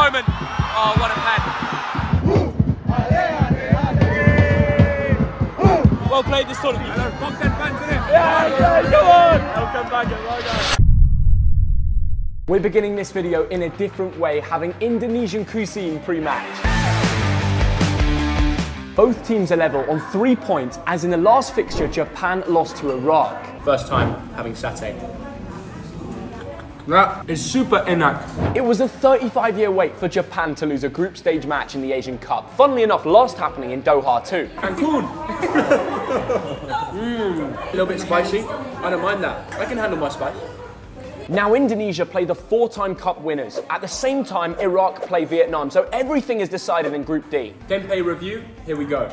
moment. Oh, what a pad. Well played this tournament. Box that pan to them. Yeah, come on. El Kambaga, well done. We're beginning this video in a different way, having Indonesian cuisine pre-match. Both teams are level on 3 points, as in the last fixture, Japan lost to Iraq. First time having satay. That is super enak. It was a 35-year wait for Japan to lose a group stage match in the Asian Cup. Funnily enough, last happening in Doha too. Cancun. A little bit spicy. I don't mind that. I can handle my spice. Now Indonesia play the four-time cup winners. At the same time, Iraq play Vietnam, so everything is decided in Group D. Tempeh review, here we go.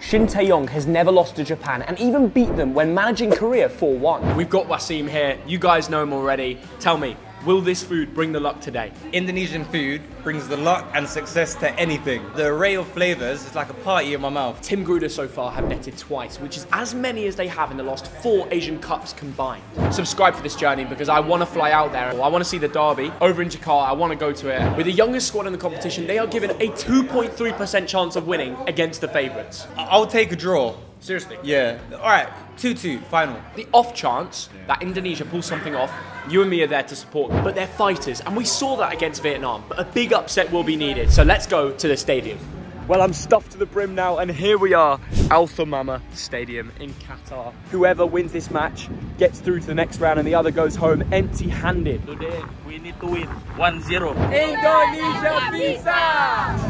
Shin Taeyong has never lost to Japan and even beat them when managing Korea 4-1. We've got Wasim here, you guys know him already. Tell me, will this food bring the luck today? Indonesian food brings the luck and success to anything. The array of flavours is like a party in my mouth. Tim Gruder so far have netted twice, which is as many as they have in the last 4 Asian Cups combined. Subscribe for this journey because I want to fly out there. I want to see the derby over in Jakarta. I want to go to it. With the youngest squad in the competition, they are given a 2.3% chance of winning against the favourites. I'll take a draw. Seriously? Yeah. Alright, 2-2, final. The off chance that Indonesia pulls something off, you and me are there to support them. But they're fighters, and we saw that against Vietnam. But a big upset will be needed, so let's go to the stadium. Well, I'm stuffed to the brim now, and here we are, Al Thumama Stadium in Qatar. Whoever wins this match gets through to the next round, and the other goes home empty-handed. Today, we need to win 1-0. Indonesia visa!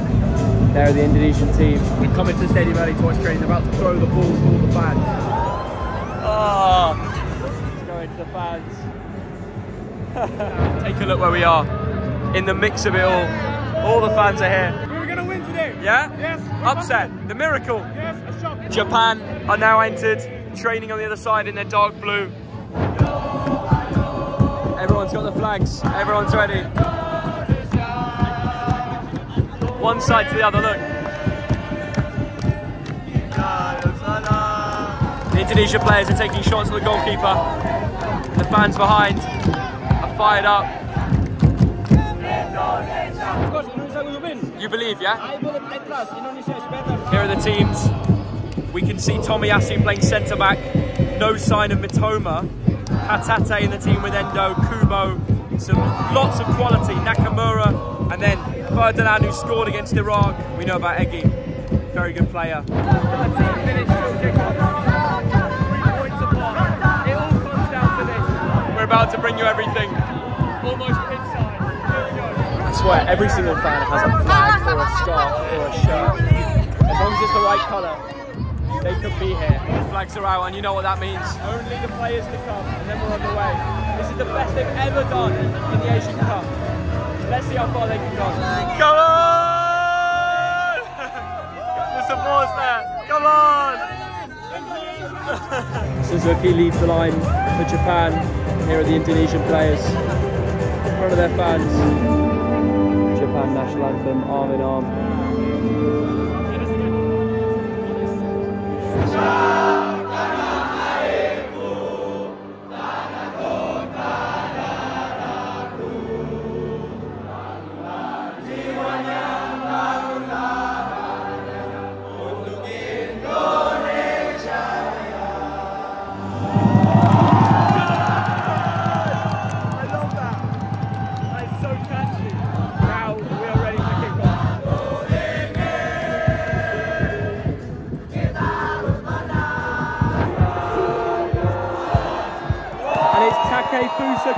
There are the Indonesian team. We've come into the stadium early towards training. They're about to throw the balls to all the fans. Oh, it's going to the fans. Take a look where we are. In the mix of it all the fans are here. We were going to win today. Yeah? Yes. Upset. The miracle. Yes, a shock. Japan are now entered, training on the other side in their dark blue. Everyone's got the flags. Everyone's ready. One side to the other, look. The Indonesia players are taking shots at the goalkeeper. The fans behind are fired up. Of course, Indonesia will win. You believe, yeah? I believe, I trust. Indonesia is better. Here are the teams. We can see Tomiyasu playing centre-back. No sign of Mitoma. Hatate in the team with Endo, Kubo. Some lots of quality. Nakamura, and then Ferdinand, who scored against Iraq. We know about Eggy, very good player. 13 minutes till kick-off, 3 points apart. It all comes down to this. We're about to bring you everything. Almost inside. Here we go. I swear, every single fan has a flag or a scarf or a shirt. As long as it's the right colour. They could be here. The flags are out, and you know what that means. Only the players to come, and then we're on the way. This is the best they've ever done in the Asian Cup. Let's see how far they can go. Come on! The support's there. Come on! Suzuki leads the line for Japan. Here are the Indonesian players in front of their fans. Japan national anthem, arm in arm.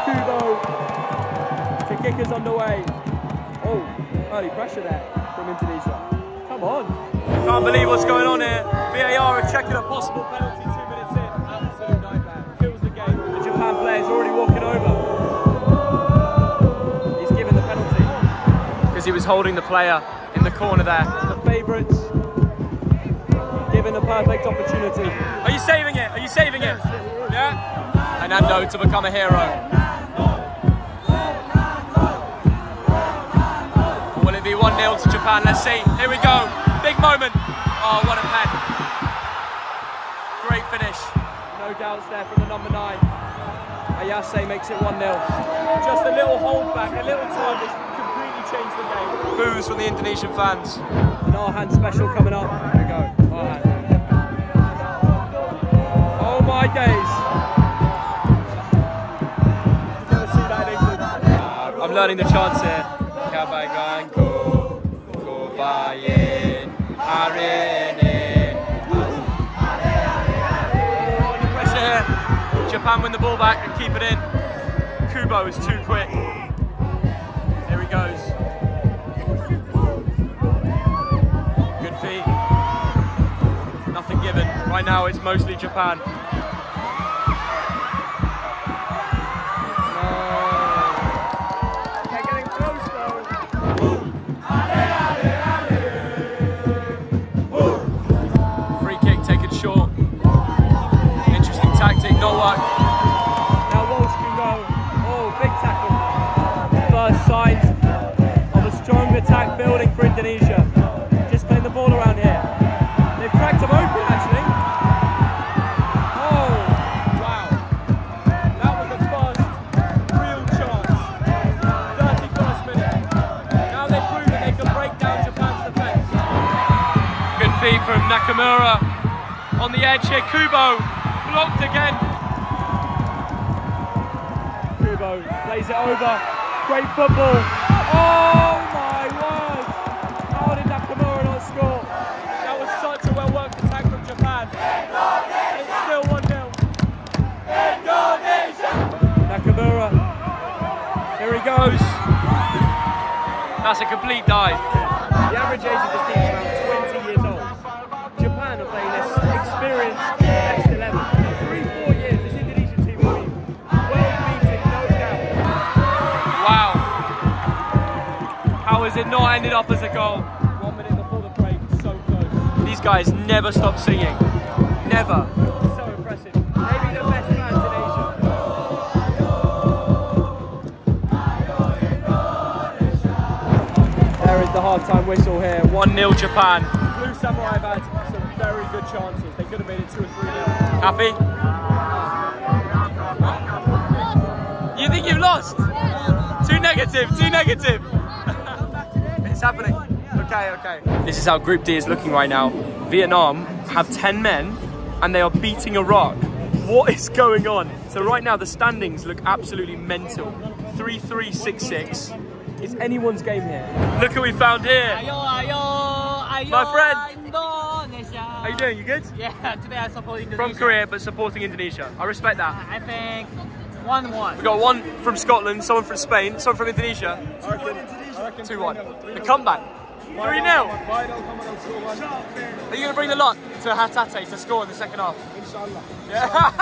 Kubo to kick us on the way. Oh, early pressure there from Indonesia. Come on. Can't believe what's going on here. VAR are checking a possible penalty 2 minutes in. Absolute nightmare. Kills the game. The Japan player's already walking over. He's given the penalty. Because he was holding the player in the corner there. The favourites. Given a perfect opportunity. Are you saving it? Are you saving it? Yeah? And Endo to become a hero. 1-0 to Japan, let's see. Here we go. Big moment. Oh, what a pen. Great finish. No doubts there from the number 9. Ayase makes it 1-0. Just a little hold back, a little time, it's completely changed the game. Boos from the Indonesian fans. An Arhan special coming up. Here we go, Arhan. Oh my days. Never seen that in England. I'm learning the chants here. Kabaganko, Kobayen, Arene. Oh, the pressure here. Japan win the ball back and keep it in. Kubo is too quick. Here he goes. Good feet. Nothing given. Right now it's mostly Japan. Indonesia, just playing the ball around here. They've cracked them open actually. Oh, wow. That was the first real chance. 31st minute. Now they've proven they can break down Japan's defense. Good feed from Nakamura. On the edge here, Kubo blocked again. Kubo plays it over. Great football. Oh! Goes. That's a complete dive. The average age of this team is around 20 years old. Japan are playing this experienced next 11. In 3-4 years, this Indonesian team will be well beaten, no doubt. Wow. How has it not ended up as a goal? 1 minute before the break, so close. These guys never stop singing. Never. So impressive. Maybe the best fans in Asia. The half-time whistle here, 1-0 Japan. Blue Samurai have had some very good chances. They could have made it 2 or 3-0. Happy? You think you've lost? Yeah. Too negative, too negative. It's happening. Okay, okay. This is how Group D is looking right now. Vietnam have 10 men and they are beating Iraq. What is going on? So right now the standings look absolutely mental. 3-3-6-6. It's anyone's game here. Look who we found here. Ayo, my friend. Indonesia. How you doing? You good? Yeah, today I'm supporting Indonesia. From Korea, but supporting Indonesia. I respect that. I think 1-1. We got one from Scotland, someone from Spain, someone from Indonesia. 2-1. The comeback. 3-0. Are you gonna bring the lot to Hatate to score in the second half? Inshallah. Yeah.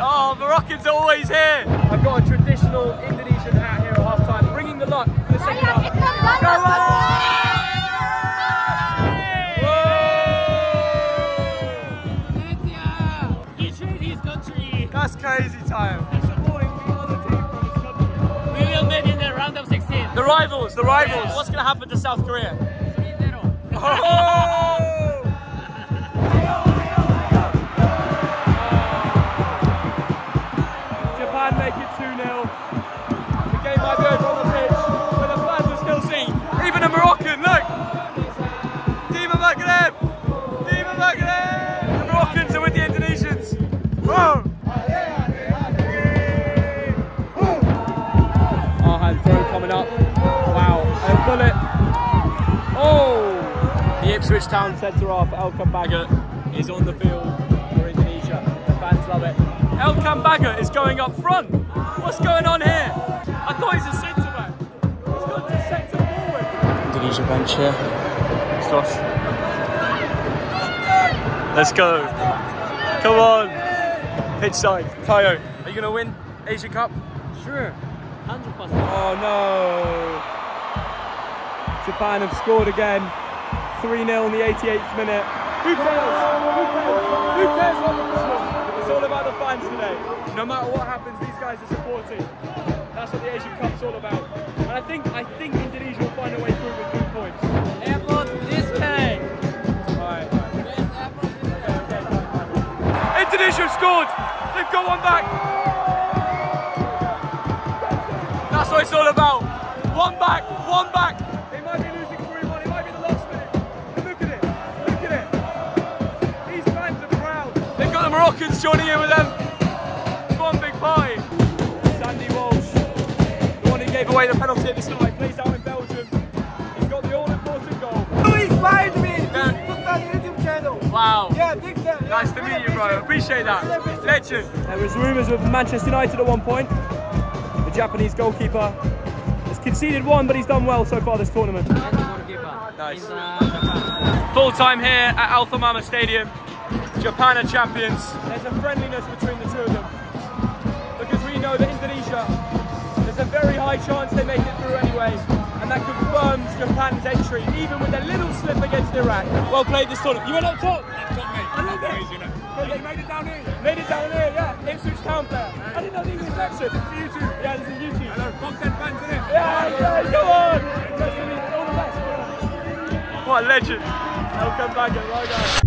Oh, Moroccans are always here. I've got a traditional Indonesian hat here at half time, bringing the luck for the second half. Come on! Indonesia! He treats his country. That's crazy time. And supporting the other team from his country. We will meet in the round of 16. The rivals, the rivals. Yeah. What's going to happen to South Korea? 3-0. Oh! Ipswich Town centre-half, El Kambaga is on the field for Indonesia. The fans love it. El Kambaga is going up front. What's going on here? I thought he's a centre-back. He's gone to centre-forward. Indonesia bench here. Stop. Let's go. Come on. Pitch side. Taeyong, are you going to win Asian Cup? Sure. 100%. Oh no. Japan have scored again. 3-0 in the 88th minute. Who cares? Who cares? Who cares about the football? It's all about the fans today. No matter what happens, these guys are supporting. That's what the Asian Cup's all about. And I think Indonesia will find a way through with 2 points. Airport this game. Alright. Indonesia have scored. They've got one back. That's what it's all about. One back, one back. They might be losing 3-1, it might be the last minute. But look at it, look at it. These fans are proud. They've got the Moroccans joining in with them. It's one big party. Sandy Walsh, the one who gave away the penalty at the start, plays out in Belgium. He's got the all-important goal. You inspired me to start a YouTube channel. Wow. Yeah, big fan. Nice to meet you, bro. Appreciate that. Legend. There was rumours of Manchester United at one point. The Japanese goalkeeper has conceded one, but he's done well so far this tournament. Nice. Full time here at Al Thumama Stadium. Japan are champions. There's a friendliness between the two of them because we know that Indonesia, there's a very high chance they make it through anyway, and that confirms Japan's entry, even with a little slip against Iraq. Well played this tournament. You went up top. You made it down here. Made it down here, yeah. Ipswich Town player. I didn't know these was action. YouTube. Yeah, this is YouTube. Hello, content fans in it. Yeah, come on. All the best. What a legend. El Kambaga, well done.